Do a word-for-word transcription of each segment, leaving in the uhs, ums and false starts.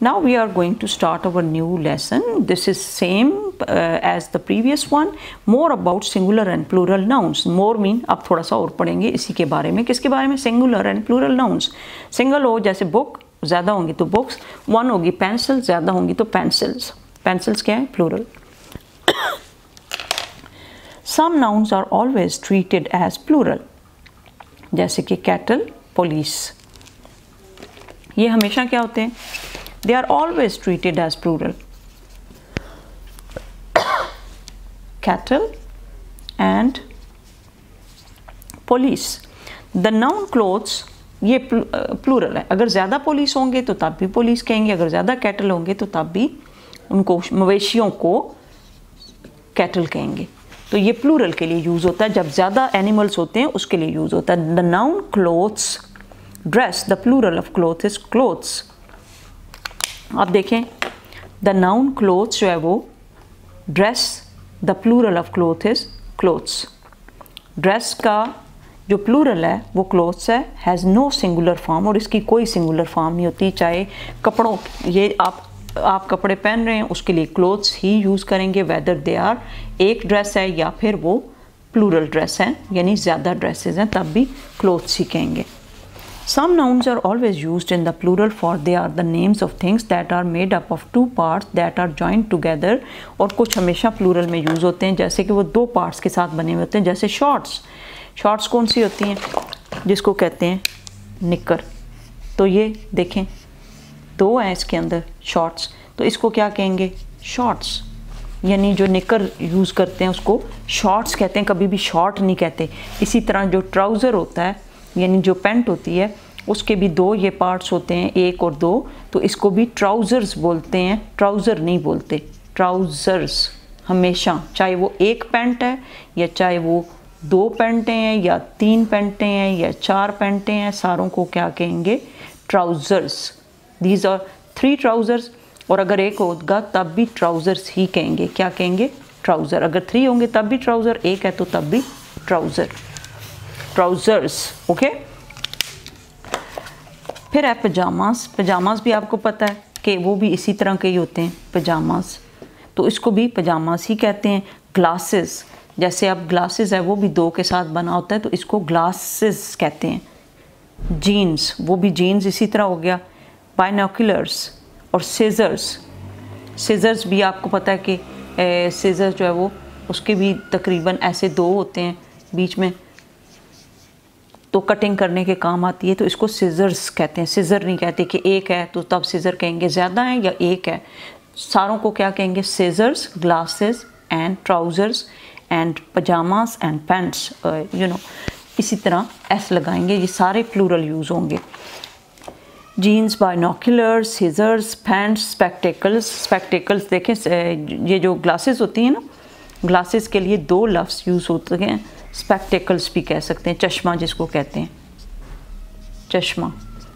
Now we are going to start our new lesson. This is same uh, as the previous one, more about singular and plural nouns. More mean आप थोड़ा सा और पढ़ेंगे इसी के बारे में. किसके बारे में? Singular and plural nouns. Single हो जैसे book, ज़्यादा होंगी तो books. One होगी pencil, ज़्यादा होंगी तो pencils. Pencils क्या है? Plural. Some nouns are always treated as plural, जैसे कि cattle, police. ये हमेशा क्या होते हैं? They are always treated as plural. Cattle and police. The noun clothes ये plural है. अगर ज़्यादा police होंगे तो तब भी police कहेंगे, अगर ज़्यादा cattle होंगे तो तब भी उनको मवेशियों को cattle कहेंगे. तो ये plural के लिए यूज़ होता है. जब ज़्यादा animals होते हैं उसके लिए यूज़ होता है. The noun clothes, dress, the plural of clothes is clothes. आप देखें the noun clothes जो है वो dress, the plural of clothes is clothes. Dress का जो plural है वो clothes है, has no singular form और इसकी कोई singular form नहीं होती. चाहे कपड़ों, ये आप आप कपड़े पहन रहे हैं उसके लिए clothes ही use करेंगे, whether they are एक dress है या फिर वो plural dress है, यानी ज़्यादा dresses हैं तब भी clothes ही कहेंगे. Some nouns are always used in the plural for they are the names of things that are made up of two parts that are joined together. और कुछ हमेशा plural में use होते हैं जैसे कि वो दो parts के साथ बने हुए होते हैं. जैसे shorts, shorts कौन सी होती हैं? जिसको कहते हैं निकर. तो ये देखें दो हैं इसके अंदर shorts, तो इसको क्या कहेंगे? Shorts. यानी जो निकर use करते हैं उसको shorts कहते हैं, कभी भी short नहीं कहते. इसी तरह जो trouser होता है यानी जो पैंट होती है उसके भी दो ये पार्ट्स होते हैं, एक और दो, तो इसको भी ट्राउज़र्स बोलते हैं, ट्राउज़र नहीं बोलते. ट्राउज़र्स हमेशा, चाहे वो एक पैंट है या चाहे वो दो पैंटें हैं या तीन पैंटें हैं या चार पैंटें हैं, सारों को क्या कहेंगे? Trousers. These are three trousers. और अगर एक होगा तब भी ट्राउज़र्स ही कहेंगे. क्या कहेंगे? ट्राउज़र. अगर थ्री होंगे तब भी ट्राउज़र, एक है तो तब भी ट्राउज़र. ट्राउजर्स. Okay okay? फिर है पजामास. पजामास भी आपको पता है कि वो भी इसी तरह के ही होते हैं पजामास, तो इसको भी पजामास ही कहते हैं. ग्लासेस, जैसे आप ग्लासेस है वो भी दो के साथ बना होता है तो इसको ग्लासेस कहते हैं. जीन्स, वो भी जीन्स इसी तरह हो गया. बाइनोकुलर्स और सीजर्स. सीजर्स भी आपको पता है कि सीजर्स जो है वो उसके भी तकरीबन ऐसे दो होते हैं बीच में, तो कटिंग करने के काम आती है, तो इसको सीजर्स कहते हैं. सीजर नहीं कहते कि एक है तो तब सीजर कहेंगे, ज़्यादा है या एक है, सारों को क्या कहेंगे? Scissors. Glasses and trousers and pyjamas and pants, you know, इसी तरह एस लगाएंगे. ये सारे प्लूरल यूज़ होंगे. Jeans, binoculars, scissors, pants, spectacles. Spectacles देखें, ये जो ग्लासेस होती हैं ना, ग्लासेस के लिए दो लफ्ज़ यूज़ होते हैं. स्पेक्टेकल्स भी कह सकते हैं, चश्मा जिसको कहते हैं, चश्मा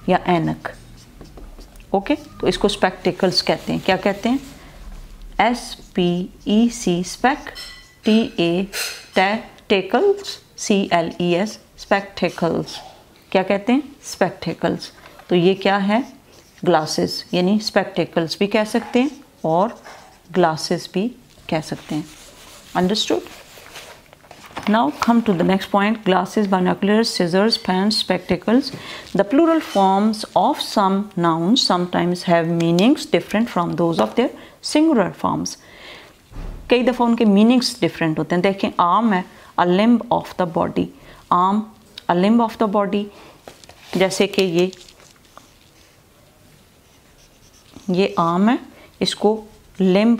या ऐनक. ओके, तो इसको स्पेक्टेकल्स कहते हैं. क्या कहते हैं? S P E C, spec, T A tacles, C L E S, spectacles. क्या कहते हैं? स्पेक्टेकल्स. तो ये क्या है? ग्लासेस, यानी स्पेक्टेकल्स भी कह सकते हैं और ग्लासेस भी कह सकते हैं. Understood? Now come to the next point. Glasses, binoculars, scissors, pants, spectacles. The plural forms of some nouns sometimes have meanings different from those of their singular forms. कई दफ़ा उनके meanings different होते हैं. देखें, arm है a limb of the body. Arm, a limb of the body. जैसे कि ये ये arm है, इसको limb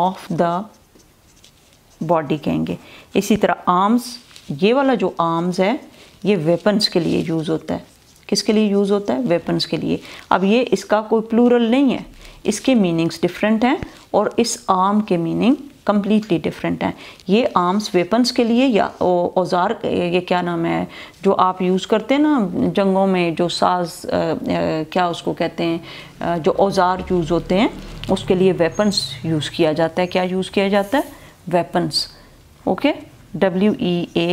of the बॉडी कहेंगे. इसी तरह आर्म्स, ये वाला जो आर्म्स है ये वेपन्स के लिए यूज़ होता है. किसके लिए यूज़ होता है? वेपन्स के लिए. अब ये इसका कोई प्लूरल नहीं है, इसके मीनिंग्स डिफरेंट हैं और इस आर्म के मीनिंग कम्प्लीटली डिफरेंट हैं. ये आर्म्स वेपन्स के लिए या औजार, ये क्या नाम है जो आप यूज़ करते हैं ना जंगों में, जो साज आ, आ, क्या उसको कहते हैं, आ, जो औजार यूज़ होते हैं उसके लिए वेपन्स यूज़ किया जाता है. क्या यूज़ किया जाता है? Weapons. Okay, W E A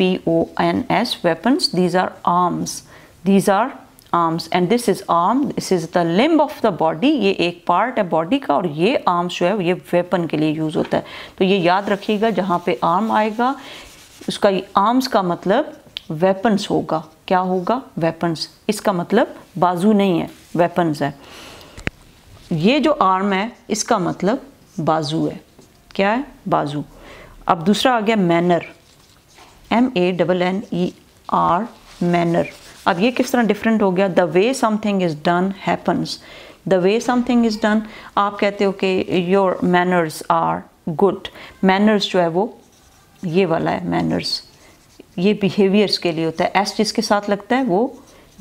P O N S, weapons. These are arms. These are arms, and this is arm, this is the limb of the body, ये एक पार्ट है बॉडी का, और ये आर्म्स जो है ये वेपन के लिए यूज़ होता है. तो ये याद रखिएगा, जहाँ पे आर्म आएगा उसका आर्म्स का मतलब वेपन्स होगा. क्या होगा? वेपन्स. इसका मतलब बाजू नहीं है, वेपन्स है. ये जो आर्म है इसका मतलब बाजू है. क्या है? बाजू. अब दूसरा आ गया manner, M A double N E R, manner. अब ये किस तरह डिफरेंट हो गया? The way something is done happens, the way something is done. आप कहते हो कि your manners are good. Manners जो है वो ये वाला है, मैनर्स ये बिहेवियर्स के लिए होता है. एस जिसके साथ लगता है वो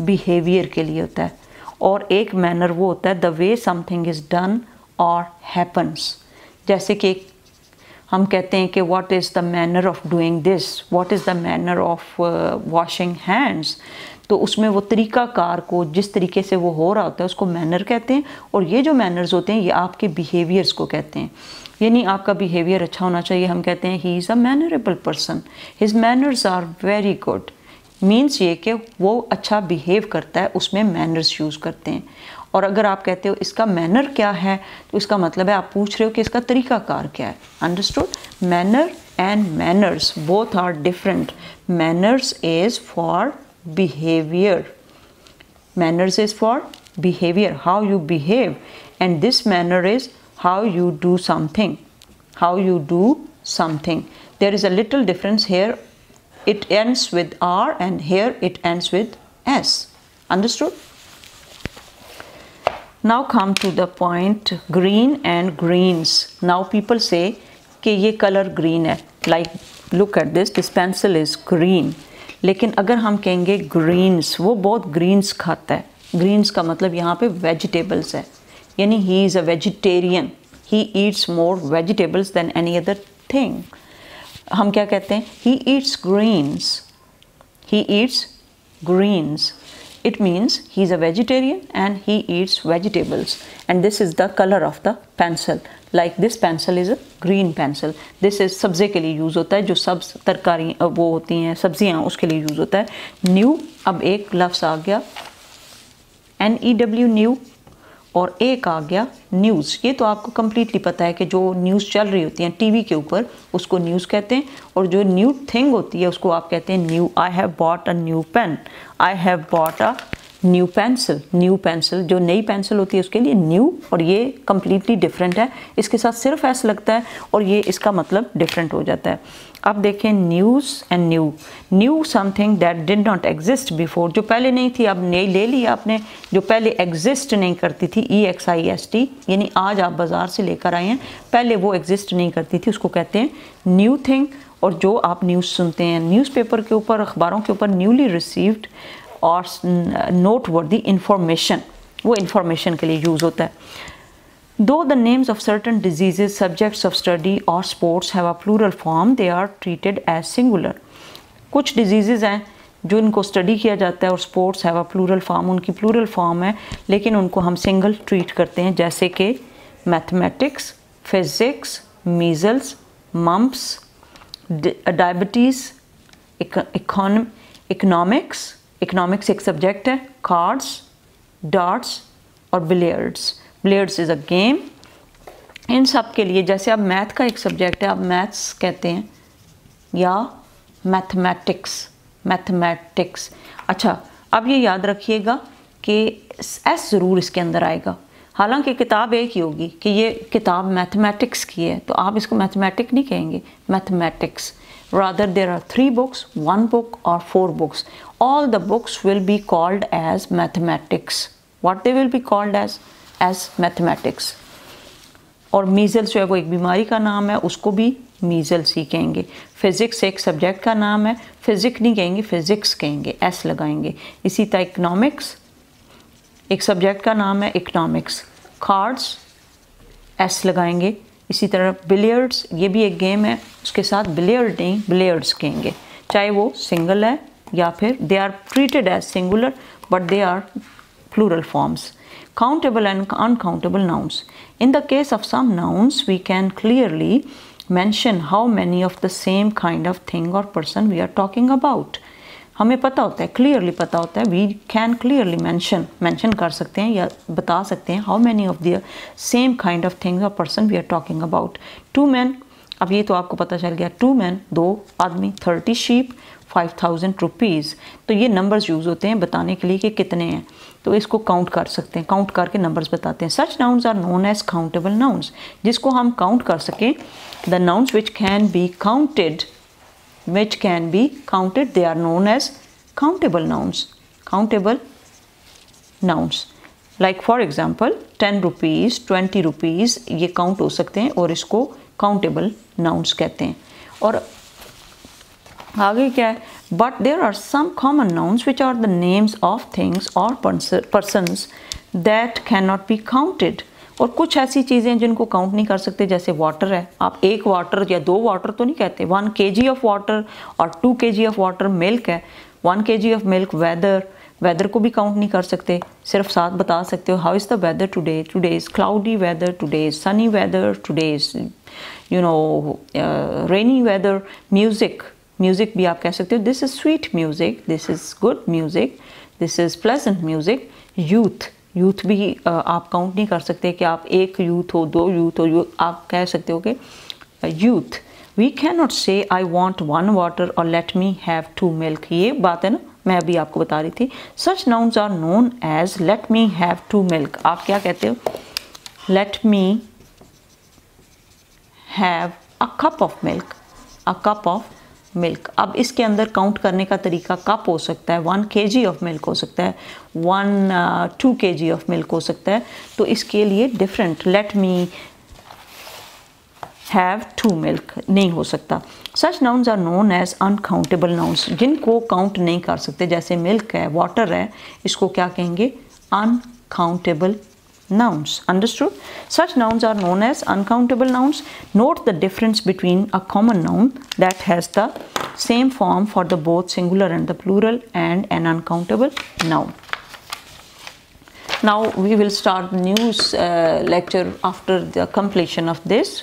बिहेवियर के लिए होता है. और एक मैनर वो होता है the way something is done और हैपन्स. जैसे कि हम कहते हैं कि what is the manner of doing this, what is the manner of washing hands. तो उसमें वो तरीक़ाकार को, जिस तरीके से वो हो रहा होता है, उसको मैनर कहते हैं. और ये जो मैनर्स होते हैं ये आपके बिहेवियर्स को कहते हैं. यानी आपका बिहेवियर अच्छा होना चाहिए. हम कहते हैं he is a mannerable person, his manners are very good, means ये कि वो अच्छा बिहेव करता है, उसमें मैनर्स यूज़ करते हैं. और अगर आप कहते हो इसका मैनर क्या है, तो इसका मतलब है आप पूछ रहे हो कि इसका तरीक़ाकार क्या है. Understood? Manner and manners both are different. Manners is for behaviour, manners is for behaviour, how you behave, and this manner is how you do something, how you do something. There is a little difference here, it ends with R and here it ends with S. Understood? Now come to the point, green and greens. Now people say कि ये color green है, like look at this, this pencil is green. लेकिन अगर हम कहेंगे greens, वो बहुत greens खाता है. Greens का मतलब यहाँ पे vegetables है, यानी he is a vegetarian, he eats more vegetables than any other thing. हम क्या कहते हैं? He eats greens, he eats greens, it means he is a vegetarian and he eats vegetables. And this is the color of the pencil, like this pencil is a green pencil. This is सब्ज़े के लिए use होता है, जो सब्ज़ तरकारी वो होती हैं सब्ज़ियाँ, उसके लिए यूज़ होता है. New, अब एक लफ्ज़ आ गया N E W, new, और एक आ गया न्यूज़. ये तो आपको कम्प्लीटली पता है कि जो न्यूज़ चल रही होती हैं टीवी के ऊपर उसको न्यूज़ कहते हैं, और जो न्यू थिंग होती है उसको आप कहते हैं new. I have bought a new pen, I have bought a new pencil. New pencil जो नई पेंसिल होती है उसके लिए न्यू, और ये कम्प्लीटली डिफरेंट है. इसके साथ सिर्फ एस लगता है और ये इसका मतलब डिफरेंट हो जाता है. अब देखें news and new. New something that did not exist before, जो पहले नहीं थी अब नई ले ली आपने, जो पहले एग्जिस्ट नहीं करती थी. E X I S T, यानी आज आप बाज़ार से लेकर आए हैं, पहले वो एग्जिस्ट नहीं करती थी, उसको कहते हैं न्यू थिंग. और जो आप न्यूज़ सुनते हैं न्यूज़पेपर के ऊपर, अखबारों के ऊपर, न्यूली रिसीव्ड और नोट वर्दी इंफॉर्मेशन, वो इंफॉर्मेशन के लिए यूज़ होता है. Though the names of certain diseases, subjects of study or sports have a plural form, they are treated as singular. कुछ diseases हैं जो इनको study किया जाता है और sports have a plural form, उनकी plural form है, लेकिन उनको हम single treat करते हैं. जैसे कि mathematics, physics, measles, mumps, diabetes, economics, economics एक subject है, cards, darts और billiards. Billiards is a game. इन सब के लिए, जैसे आप मैथ का एक सब्जेक्ट है, आप मैथ्स कहते हैं या मैथमेटिक्स, मैथमेटिक्स. अच्छा, अब ये याद रखिएगा कि एस ज़रूर इसके अंदर आएगा, हालांकि किताब एक ही होगी कि ये किताब मैथमेटिक्स की है, तो आप इसको मैथमेटिक नहीं कहेंगे, mathematics. Rather there are three books, one book or four books. All the books will be called as mathematics. What they will be called as? As mathematics. और मीज़ल्स जो है वो एक बीमारी का नाम है, उसको भी मीज़ल्स ही कहेंगे. फ़िज़िक्स एक सब्जेक्ट का नाम है, फिज़िक नहीं कहेंगे, फ़िज़िक्स कहेंगे, एस लगाएंगे. इसी तरह इकनॉमिक्स एक सब्जेक्ट का नाम है, इकनॉमिक्स. कार्ड्स एस लगाएंगे. इसी तरह बिलियर्ड्स, ये भी एक गेम है, उसके साथ बिलियर्ड नहीं बिलियर्ड्स कहेंगे, चाहे वो सिंगल है या फिर they are treated as singular but they are plural forms. Countable and uncountable nouns. In the case of some nouns, we can clearly mention how many of the same kind of thing or person we are talking about. हमें पता होता है, clearly पता होता है, we can clearly mention mention कर सकते हैं या बता सकते हैं how many of the same kind of things और person we are talking about. Two man, अब ये तो आपको पता चल गया, टू मैन दो आदमी, thirty sheep five thousand rupees. तो ये नंबर्स यूज़ होते हैं बताने के लिए कि कितने हैं, तो इसको काउंट कर सकते हैं, काउंट करके नंबर्स बताते हैं। Such nouns are known as countable nouns, जिसको हम काउंट कर सकें। The nouns which can be counted which can be counted they are known as countable nouns, countable nouns. Like for example ten rupees, twenty rupees, ये count हो सकते हैं और इसको काउंटेबल नाउन्स कहते हैं। और आगे क्या है, but there are some common nouns which are the names of things और persons that can not be counted. और कुछ ऐसी चीज़ें जिनको काउंट नहीं कर सकते, जैसे वाटर है, आप एक वाटर या दो वाटर तो नहीं कहते, one K G of water और two K G of water. Milk है, one K G of milk. Weather, weather को भी काउंट नहीं कर सकते, सिर्फ साथ बता सकते हो how is the weather today, today is cloudy weather, today is sunny weather, today is you know rainy weather. Music, music भी आप कह सकते हो, this is sweet music, this is good music, this is pleasant music. Youth, youth भी आप count नहीं कर सकते कि आप एक यूथ हो, दो यूथ हो, यूथ आप कह सकते हो कि youth. We can not say I want one water और let me have two milk, ये बात है ना, मैं अभी आपको बता रही थी। Such nouns are known as let me have two milk, आप क्या कहते हो, let me have a cup of milk, a cup of milk. अब इसके अंदर काउंट करने का तरीका, कप हो सकता है, one K G of milk हो सकता है, one two K G of milk हो सकता है, तो इसके लिए different let me have two milk नहीं हो सकता। Such nouns are known as uncountable nouns, जिनको काउंट नहीं कर सकते, जैसे मिल्क है, वाटर है, इसको क्या कहेंगे, uncountable nouns, understood? Such nouns are known as uncountable nouns. Note the difference between a common noun that has the same form for the both singular and the plural and an uncountable noun. Now we will start the new uh, lecture after the completion of this.